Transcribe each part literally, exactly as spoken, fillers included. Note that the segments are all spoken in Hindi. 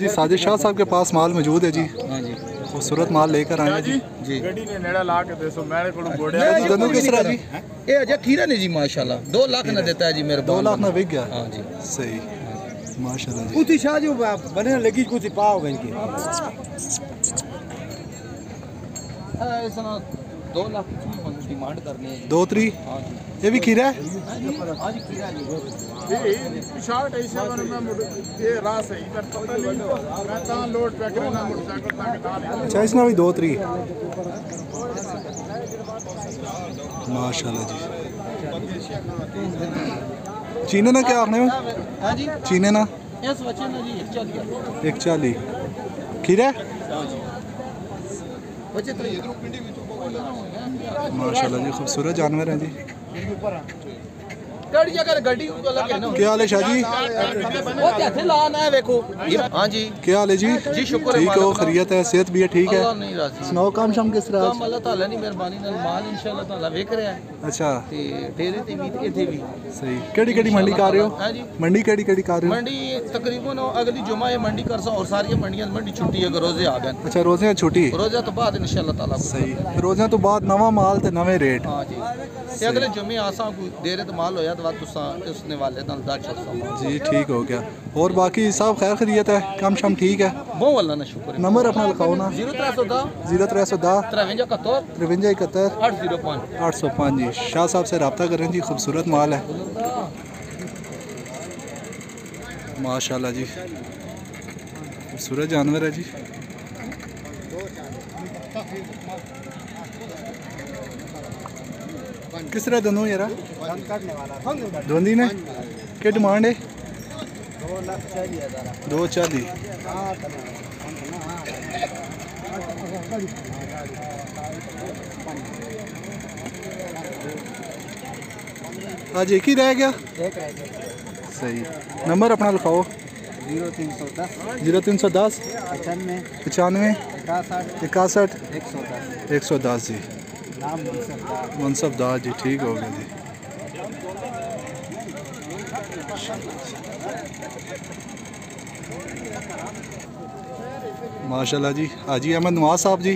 जी साजिद शाह साहब के पास माल मौजूद है जी, जी खूबसूरत माल लेकर आए जी जी गड्डी ने नेड़ा ला के देसो मेरे कोलो गोड़े दनु किस तरह जी ए अजय खीरा ने जी माशाल्लाह दो लाख ना देता है जी मेरे दो लाख ना बिक गया। हां जी सही माशाल्लाह जी कुछ शाह जो बने लगी कुछ पाव गई की ऐसा दो लाख की डिमांड करनी है दो त्री। हां जी ये भी खीरा है आज खीरा है ये शॉर्ट ऐसे वन में ये रास है इधर पता नहीं मैं ता लोड पे के ना मोटरसाइकिल ता के डाल अच्छा इसमें भी दो त्री माशाल्लाह जी चीने ना क्या आपने हां जी चीने ना ये सोचे ना जी एक चालीस खीरा हां जी बच्चे तो इधर पिंडी में तो माशाल्लाह जी खूबसूरत जानवर है जी रोजे छुट्टी रोजा तो बाद रोजा तो बाद नवा माल ते नवे रेट ਤੇ ਅਗਲੇ ਜੁਮੇ ਆਸਾਂ ਕੋਈ ਦੇਰੇ ਤੇ ਮਾਲ ਹੋਇਆ ਤਾਂ ਤੁਸੀਂ ਉਸਨੇ ਵਾਲੇ ਨਾਲ ਦਾ ਚਲਸਾ ਜੀ ਠੀਕ ਹੋ ਗਿਆ। ਹੋਰ ਬਾਕੀ ਸਭ ਖੈਰ ਖਰੀਅਤ ਹੈ ਕੰਮ ਸ਼ਮ ਠੀਕ ਹੈ ਬਹੁਤ ਅੱਲਾ ਦਾ ਸ਼ੁਕਰ ਹੈ। ਨੰਬਰ ਆਪਣਾ ਲਿਖਾਓ ਨਾ ज़ीरो तीन सौ दस ज़ीरो तीन सौ दस तिरपन इकहत्तर आठ सौ पाँच आठ सौ पाँच जी ਸ਼ਾਹ ਸਾਹਿਬ ਸੇ رابطہ ਕਰਨ ਜੀ ਖੂਬਸੂਰਤ ਮਾਲ ਹੈ ਮਾਸ਼ਾਅੱਲਾ ਜੀ ਖੂਬਸੂਰਤ ਜਾਨਵਰ ਹੈ ਜੀ। किस तरह दोनों यारा धोनी ने क्या डिमांड है दो चालीस आज एक ही रह गया सही। नंबर अपना लिखाओ ज़ीरो तीन सौ दस पचानवे इकसठ एक सौ दस जी मनसब दार जी ठीक हो गया जी। माशाल्लाह जी हाजी अहमद नवाज़ साहब जी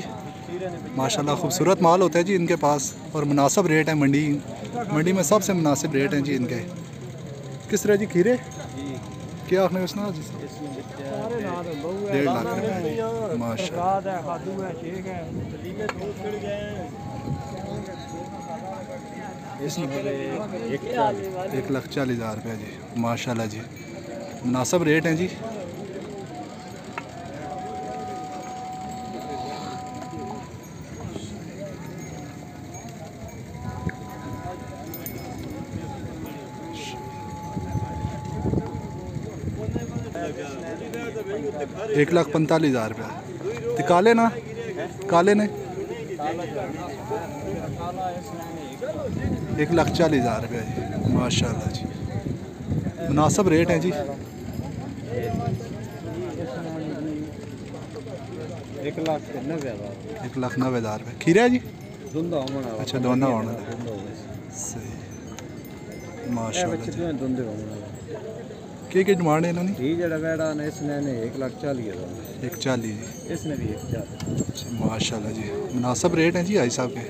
माशाल्लाह खूबसूरत माल होता है जी इनके पास और मुनासिब रेट है मंडी मंडी में सबसे मुनासिब रेट हैं जी इनके। किस तरह जी खीरे क्या आपने उसना जी डेढ़ लाख माशाल्लाह एक लाख चालीस हज़ार रुपया जी माशाल्लाह जी मुनासिब रेट हैं जी। एक लाख पैंतालीस हज़ार रुपया तो काले ना काले ने एक लाख चालीस हज़ार रुपया जी माशाल्लाह जी मुनासिब रेट है जी। एक लाख एक लाख नब्बे हज़ार रुपया खीरा जी अच्छा दोनों होना सही माशाल्लाह के के डिमांड है इन्होंने जी जड़ा वेड़ा ने इसने ने एक लाख चालीस हज़ार एक चालीस जी इसने भी एक चालीस माशाल्लाह जी मुनासिब रेट हैं जी हाजी साहब के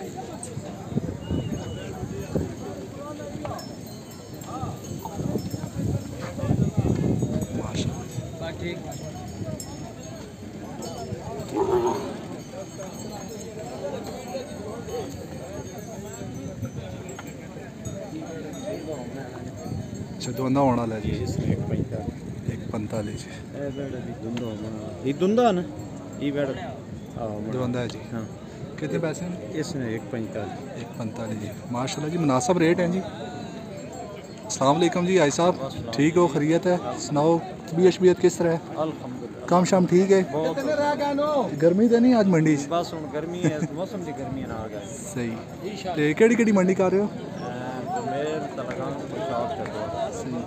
माशाल्लाह अच्छा दोनों होना ला जी इसने पैंतालीस ये दुंदा ना ये बैड दुंदा जी हाँ कितने पैसे हैं इसमें एक पैंतालीस एक पैंतालीस जी माशाल्लाह जी मुनासिब रेट हैं जी। अस्सलाम वालेकुम जी आई साहब ठीक हो खैरियत है सुनाओ तबीयत शबीयत किस तरह है अल्हम्दुलिल्लाह काम शाम ठीक है गर्मी तो नहीं आज मंडी बस हुण गर्मी है मौसम दी गर्मी ना आ गई सही ते केड़ी केड़ी मंडी कर रहे हो मेरे तलगाम को शॉप कर सही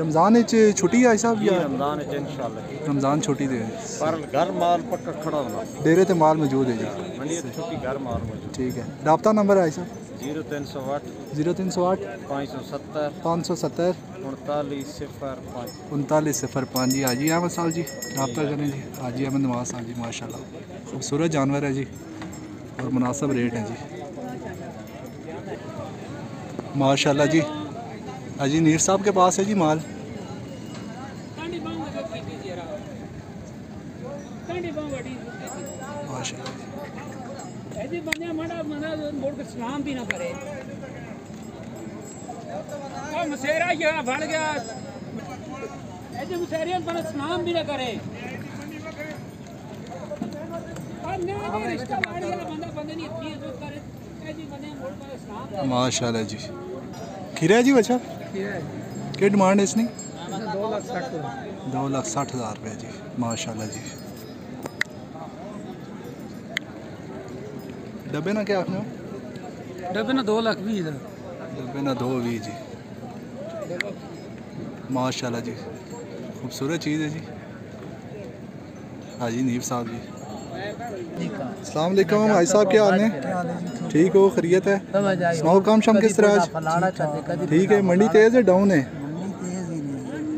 रमज़ान छुट्टी है साहब या रमज़ान इंशाल्लाह रमज़ान छुट्टी दे पर घर माल पक्का खड़ा होना डेरे ते माल मौजूद है जी मंडी छुट्टी घर माल मौजूद ठीक है राब्ता नंबर है साहब जीरो तीन सौ आठ जीरो तीन सौ आठ पाँच सौ सत्तर पाँच सौ सत्तर उनतालीस सिफर पाँच उनतालीस सिफर पाँच जी हाजी अहमद साहब जी रब्ता करें जी हाजी अहमद नवाज साहब जी माशाल्लाह खूबसूरत जानवर है जी और मुनासिब रेट है जी माशाल्लाह जी। हाजी नीर साहब के पास है जी माल माशाल्लाह ऐसे बंदे हमारा मना बोर्ड का सलाम भी ना करे और मुसेरा यहाँ भड़ गया ऐसे मुसेरियन बना सलाम भी ना करे और ना ये रिश्ता बढ़ गया बंदा बंदे नहीं इतनी जो करे ऐसे बंदे बोर्ड का सलाम माशाल्लाह जी। खीरा जी बच्चा क्या डिमांड है इसने? दो लाख साठ दो लाख साठ हज़ार रुपये जी माशाल्लाह जी। डब्बे ना क्या आपने डब्बे ना दो लाख भी डब्बे ना दो भी जी माशाल्लाह जी खूबसूरत चीज़ है जी। हाजी नीब साहब जी अस्सलाम वालेकुम भाई साहब क्या हाल है? ठीक हो खैरियत है? सुनाओ काम शाम किस तरह? ठीक है मंडी तेज़ है डाउन है?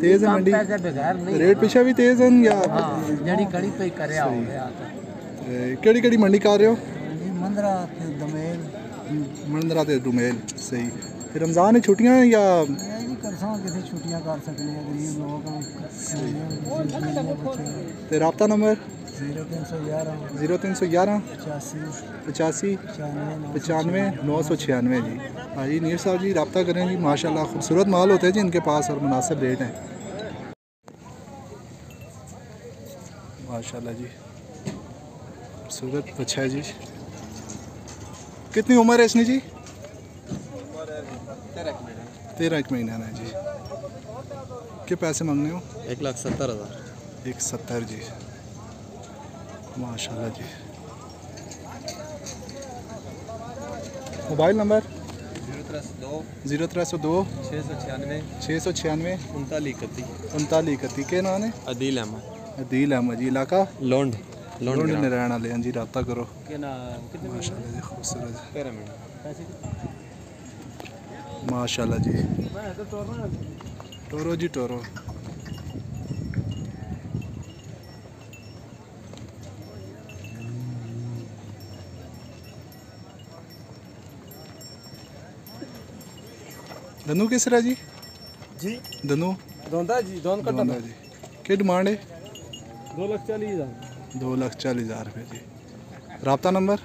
तेज़ है मंडी रेट पीछा भी तेज़ है केड़ी केड़ी मंडी कर रहे हो? मंदरा ते डुमेल सही। फिर रमज़ान में छुट्टियां या छुट्टियां कर सकने गरीब लोग ते रब्ता नंबर जीरो तीन सौ ग्यारह जीरो तीन सौ ग्यारह पचासी पचासी पचानवे नौ सौ छियानवे जी। हाजी नीर साहब जी रब्ता करें जी माशाल्लाह खूबसूरत माल होते हैं जी इनके पास और मुनासिब रेट हैं माशाल्लाह जी खूबसूरत अच्छा है जी। कितनी उम्र है इसने जी? तेरह एक महीना है जी। क्या पैसे मांगने हो? एक लाख सत्तर हज़ार एक सत्तर जी माशाल्लाह जी। मोबाइल नंबर जीरो त्रै सौ दो छः सौ छियानवे छः सौ छियानवे उनतालीस इकती उनतालीस इकती के नाम है अदील अहमद अदील अहमद जी इलाका लोंड लोन लेने रहना ले जी रब्ता करो माशाल्लाह जी खूबसूरत माशाल्लाह जी। टोरो जी टोरो धनु किस तरह जी जी धनु दोंदा जी दोन का दोंदा जी क्या डिमांड है? दो लाख चालीस हज़ार दो लाख चालीस हज़ार रुपये जी। रब्ता नंबर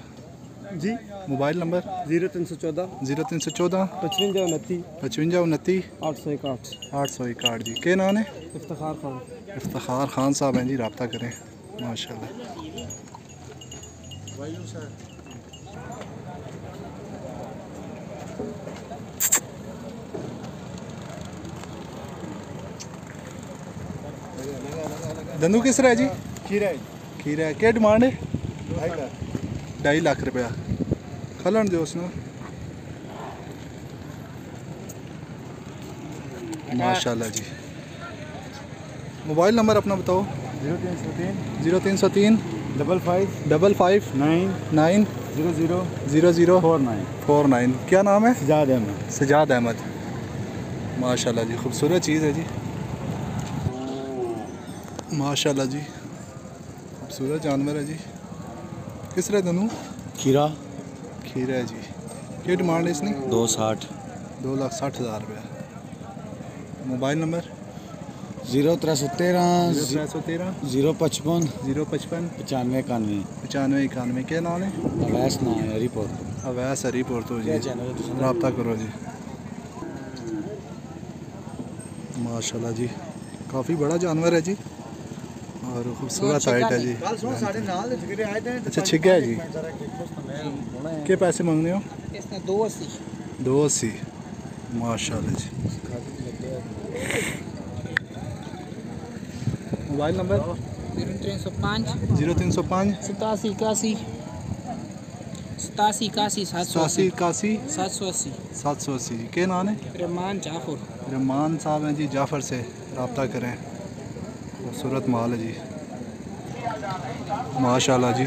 जी मोबाइल नंबर जीरो तीन सौ चौदह जीरो तीन सौ चौदह पचवंजा उनती पचवंजा उनती आठ सौ इकाठ आठ सौ इकाठ जी क्या नाम है? इफ्तिखार खान इफ्तिखार खान साहब हैं जी रब्ता करें माशाल्लाह। धंधू किस तरह है जी? खीरा है खीरा है क्या डिमांड है? ढाई लाख ढाई लाख रुपया खलन दो उसने माशाल्लाह जी। मोबाइल नंबर अपना बताओ जीरो तीन सौ तीन जीरो तीन सौ तीन double five double five nine nine zero zero zero zero four nine four nine क्या नाम है? सजाद अहमद सजाद अहमद माशाल्लाह जी खूबसूरत चीज़ है जी माशाल्लाह जी खूबसूरत जानवर है जी। किस तरह धनु? खीरा खीरा है जी क्या डिमांड है इसने? दो साठ दो लाख साठ हज़ार रुपया। मोबाइल नंबर जीरो त्रै सौ तेरह त्रै सौ तेरह जीरो पचपन जीरो पचपन पचानवे इक्यानवे पचानवे इक्यानवे क्या नाम है? अवैस नाम है हरीपुर अवैस हरीपुर तो जी रब्ता करो जी माशाल्लाह जी काफ़ी बड़ा जानवर है जी और खूबसूरत हाइट है जी। अच्छा छिग्गा है जी क्या पैसे मांगने हो? दो अस्सी दो अस्सी माशाल्लाह जी। मोबाइल नंबर जीरो तीन सौ पाँच जीरो तीन सौ पाँच सतासी इक्यासी सतासी इक्यासी सात सौ अस्सी इक्यासी सात सौ अस्सी सात सौ अस्सी जी क्या नाम है? रहमान जाफर रहमान साहब हैं जी जाफ़र से रब्ता करें खूबसूरत माल है जी माशाल्लाह जी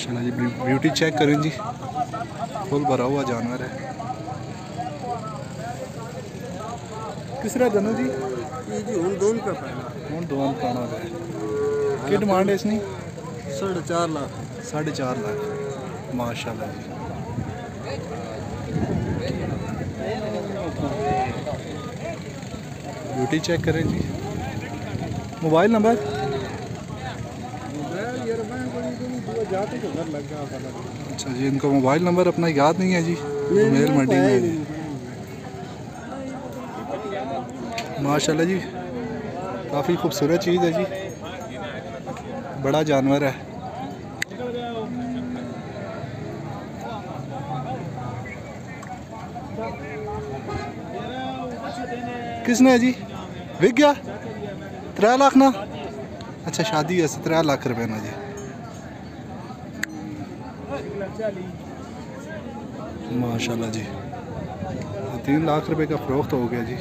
माशाल्लाह जी, ब्यूटी चेक करें जी, फुल भरा हुआ जानवर है। किस तरह जानू जी, ये जी उन दोन का उन दोन का ना है। क्या डिमांड है इसकी? साढ़े चार लाख साढ़े चार लाख माशाल्लाह जी। ब्यूटी चेक करें जी। मोबाइल नंबर अच्छा जी, इनको मोबाइल नंबर अपना याद नहीं है जी, मेल मंडी में। माशाल्लाह जी, काफ़ी खूबसूरत चीज़ है जी, बड़ा जानवर है। किसने है जी बिक गया? त्रै लाख ना? अच्छा, शादी है, त्रै लाख रुपये ना जी। माशाल्लाह जी, तीन लाख रुपए का फरोख्त हो गया जी।